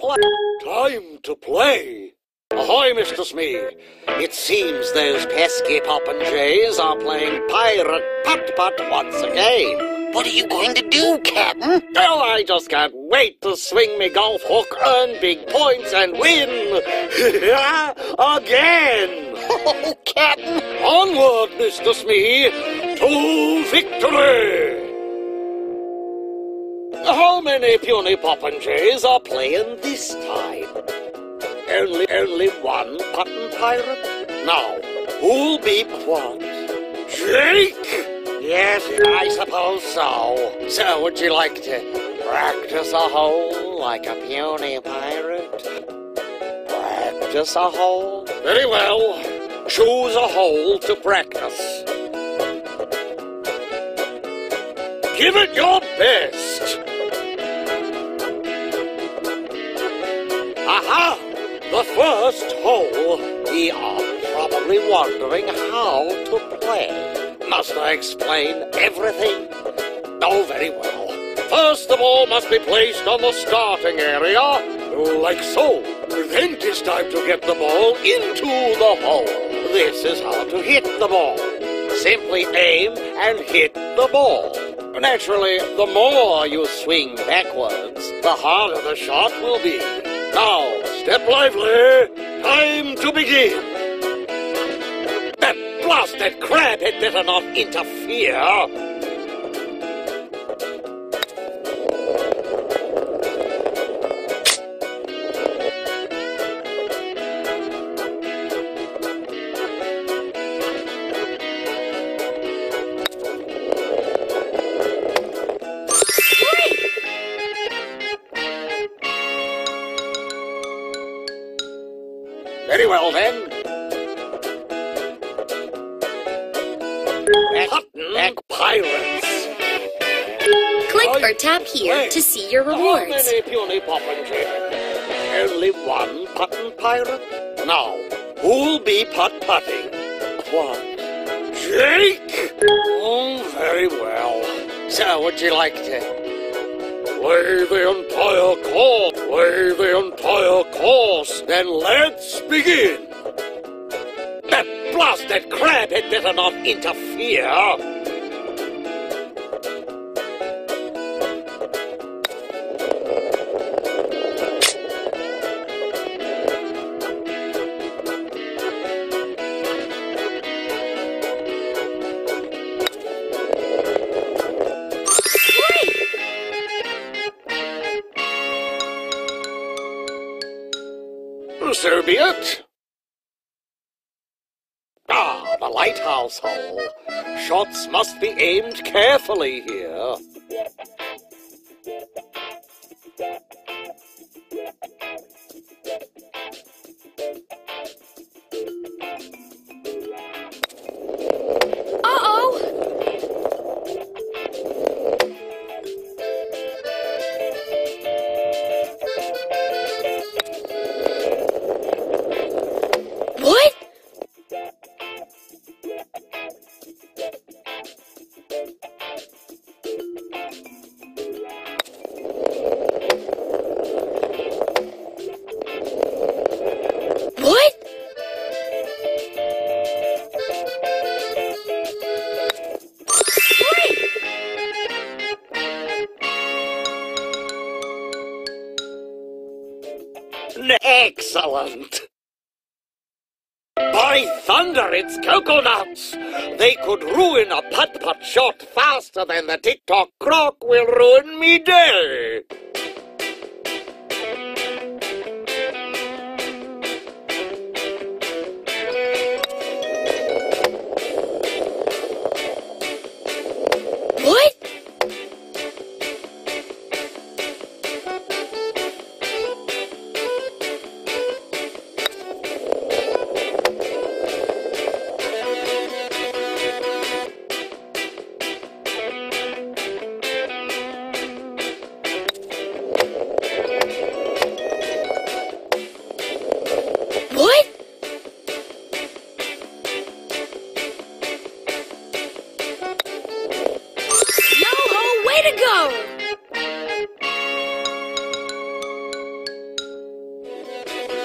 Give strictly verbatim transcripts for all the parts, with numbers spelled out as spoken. play. Time to play. Ahoy, Mister Smee. It seems those pesky popinjays are playing pirate putt-putt once again. What are you going to do, Captain? Oh, I just can't wait to swing me golf hook, earn big points, and win. Again. Oh, Captain. Onward, Mister Smee, to victory. How many puny popinjays are playing this time? Only, only one button pirate? Now, who'll be quad? Jake? Yes, I suppose so. So, would you like to practice a hole like a puny pirate? Practice a hole? Very well. Choose a hole to practice. Give it your best. Aha! The first hole, we are probably wondering how to play. Must I explain everything? Oh, very well. First, the ball must be placed on the starting area, like so. Then it is time to get the ball into the hole. This is how to hit the ball. Simply aim and hit the ball. Naturally, the more you swing backwards, the harder the shot will be. Now, step lively. Time to begin. That blasted crab had better not interfere. Very well, then. Cotton pirates. Click or tap here to see your rewards. How many puny popinjays? Only one button pirate? Now, who'll be putt-putting? What? Jake? Oh, very well. So, would you like to... Play the entire course, play the entire course, then let's begin. That blasted crab had better not interfere. So be it. Ah, the lighthouse hole. Shots must be aimed carefully here. Excellent! By thunder, it's coconuts! They could ruin a putt-putt shot faster than the tick-tock croc will ruin me day!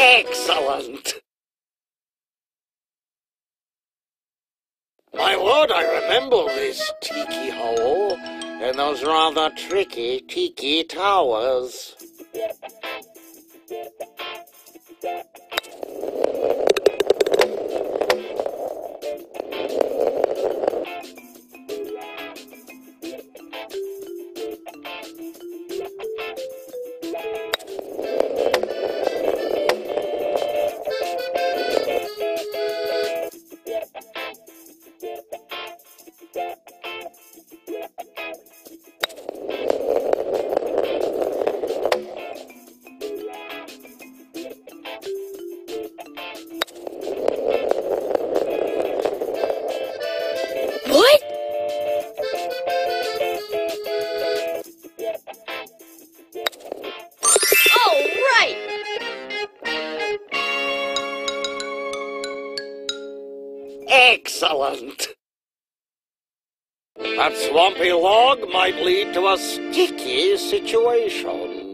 Excellent! My word, I remember this tiki hole and those rather tricky tiki towers. Excellent! That swampy log might lead to a sticky situation.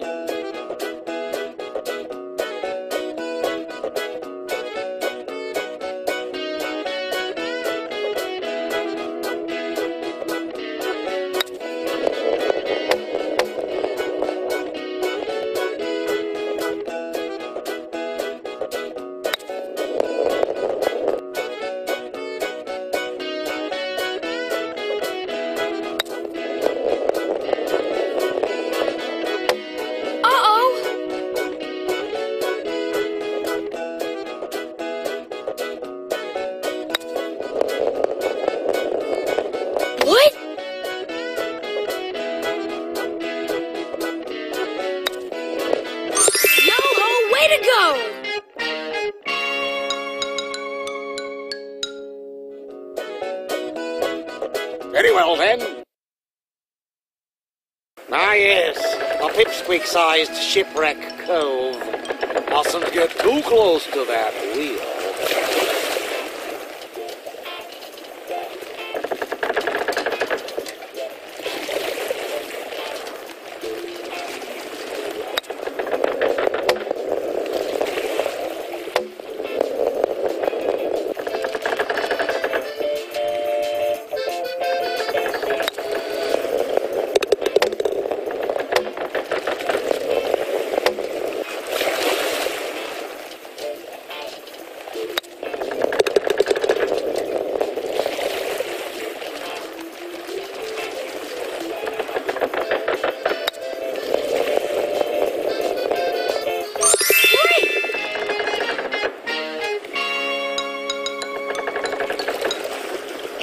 Very well, then. Ah, yes, a pipsqueak-sized shipwreck cove. Mustn't get too close to that wheel.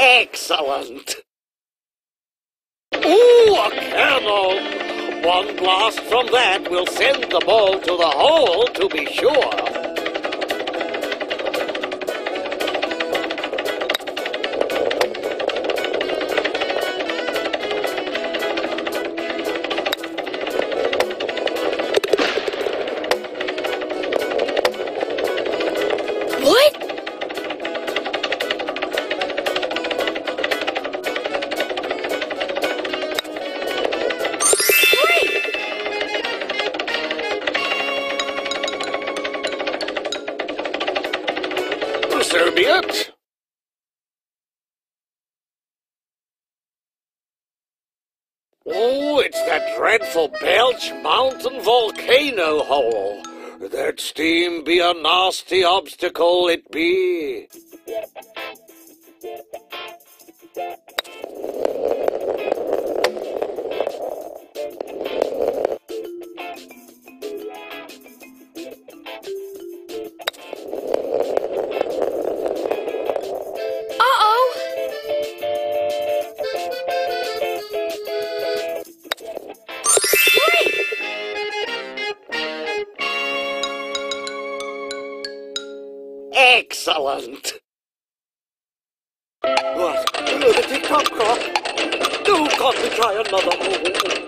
Excellent! Ooh, a cannon! One blast from that will send the ball to the hole, to be sure. So be it. Oh, it's that dreadful Belch Mountain volcano hole. That steam be a nasty obstacle, it be. Excellent! What? Come, Croc! Do can't we try another hole?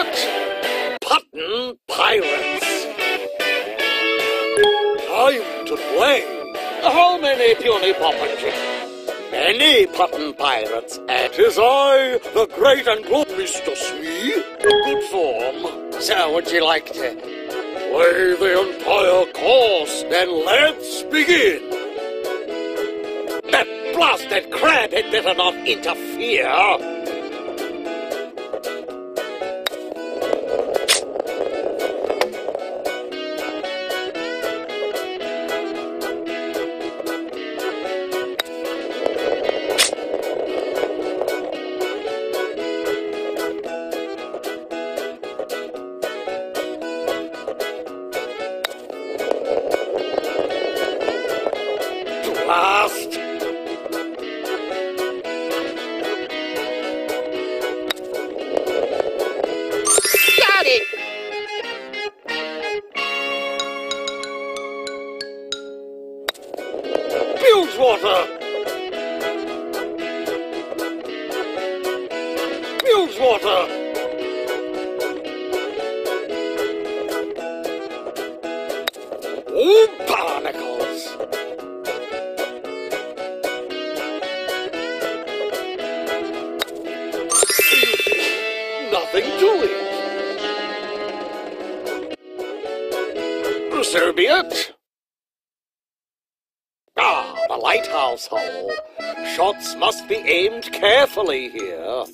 Rat Putin Pirates. I'm to blame. How many puny poppages? Many Putin pirates, and tis I, the great and good Mister Smee. Good form. So, would you like to play the entire course? Then let's begin. That blasted crab had better not interfere. Last. Got it. Build water. Build water. Oh, barnacles. Nothing to it. So be it. Ah, the lighthouse hole. Shots must be aimed carefully here.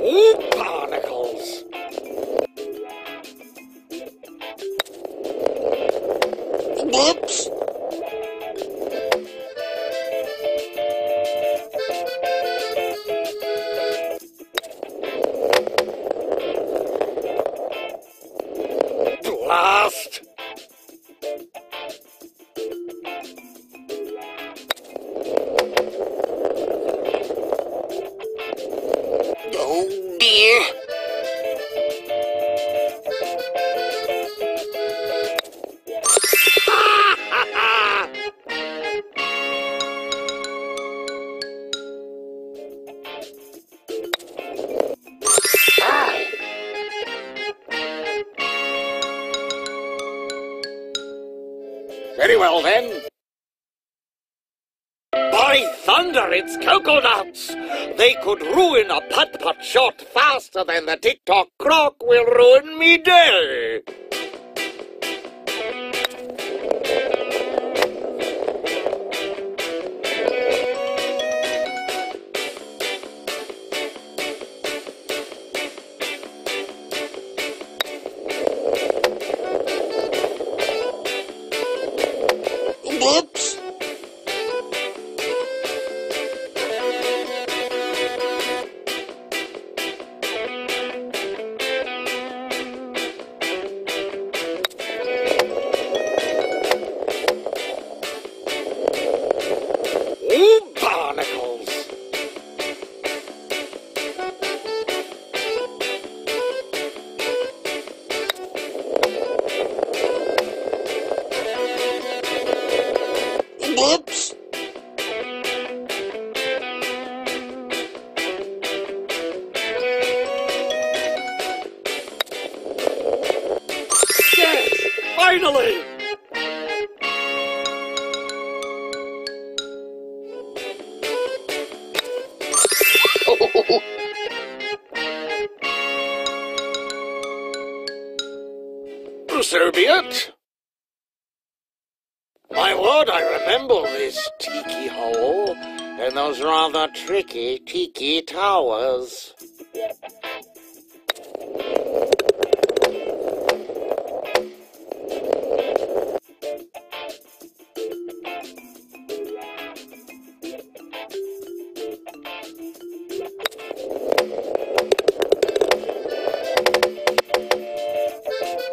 Oh, barnacles. Whoops. Last. Oh dear. Very well, then. By thunder, it's coconuts! They could ruin a putt-putt shot faster than the tick-tock croc will ruin me day! Whoops! Oh, barnacles! Whoops! Yes! Finally! So be it. My word, I remember this tiki hole and those rather tricky tiki towers.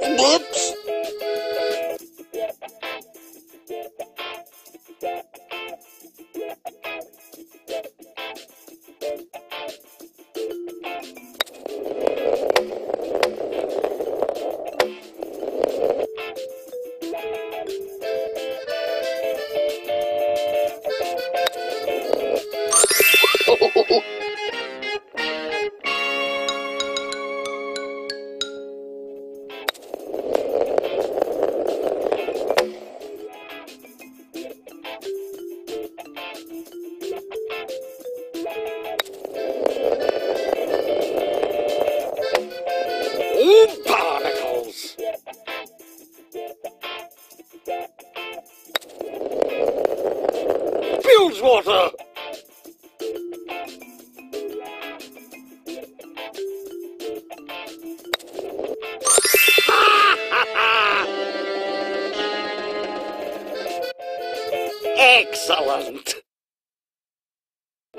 Whoops! Excellent.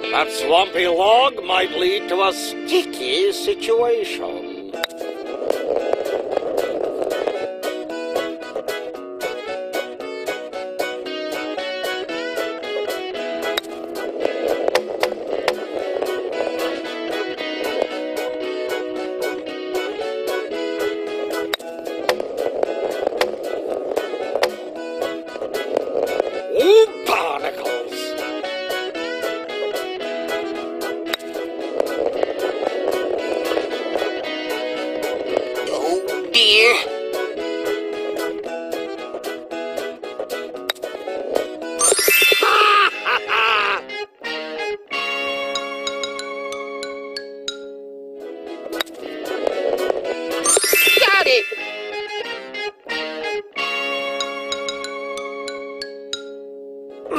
That swampy log might lead to a sticky situation.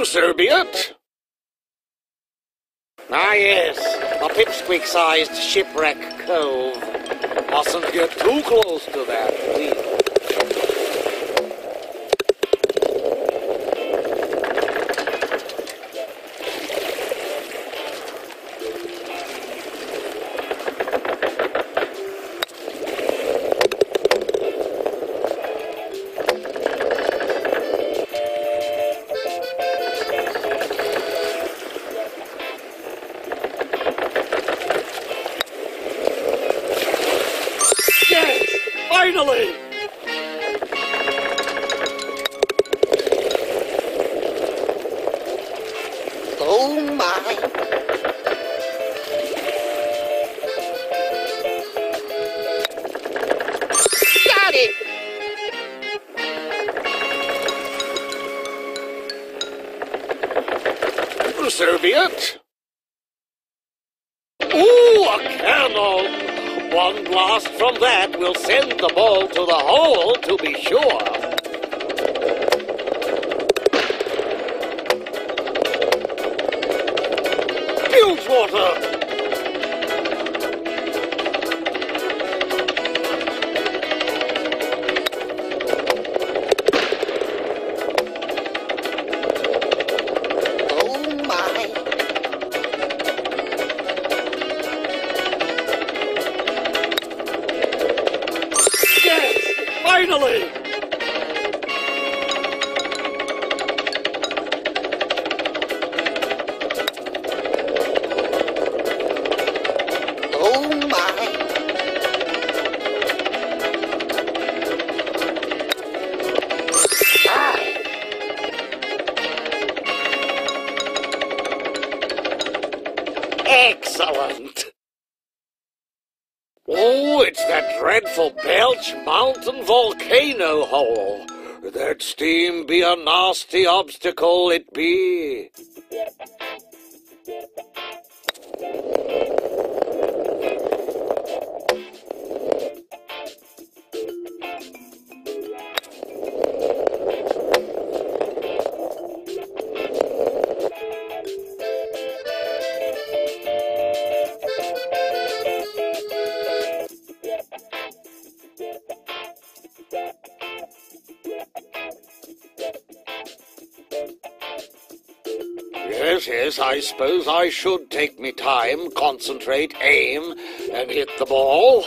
So be it. Ah yes, a pipsqueak-sized shipwreck cove. Mustn't get too close to that, please. Finally! Oh my! Serviette! Ooh, a cannon! One blast from that will send the ball to the hole, to be sure. Bilgewater! Oh my! Finally! Oh my! Ah. Excellent! Oh, it's that dreadful Belch Mountain volcano hole. That steam be a nasty obstacle, it be. Yes, yes, I suppose I should take me time, concentrate, aim, and hit the ball.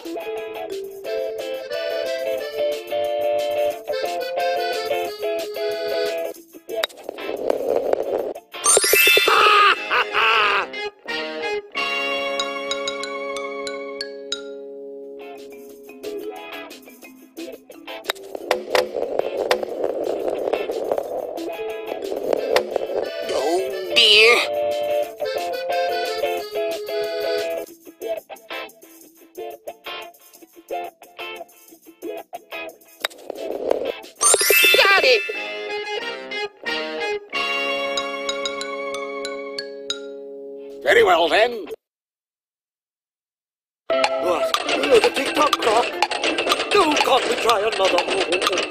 Very well, then. Oh, the tick-tock clock. No, can't we try another? Oh, oh, oh.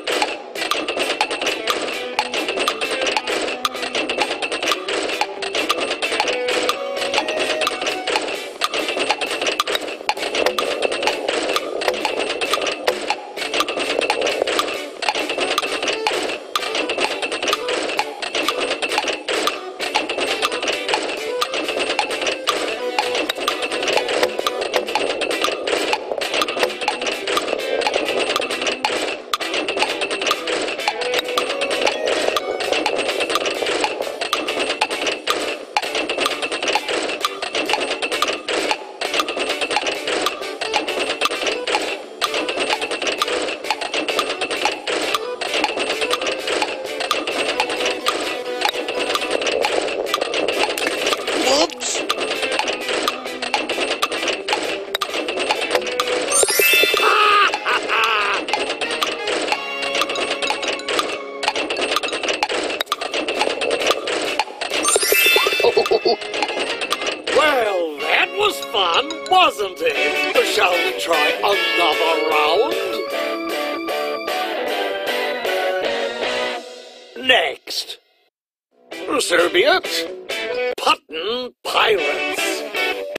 Well, that was fun, wasn't it? Shall we try another round? Next. So be it. Puttin' Pirates.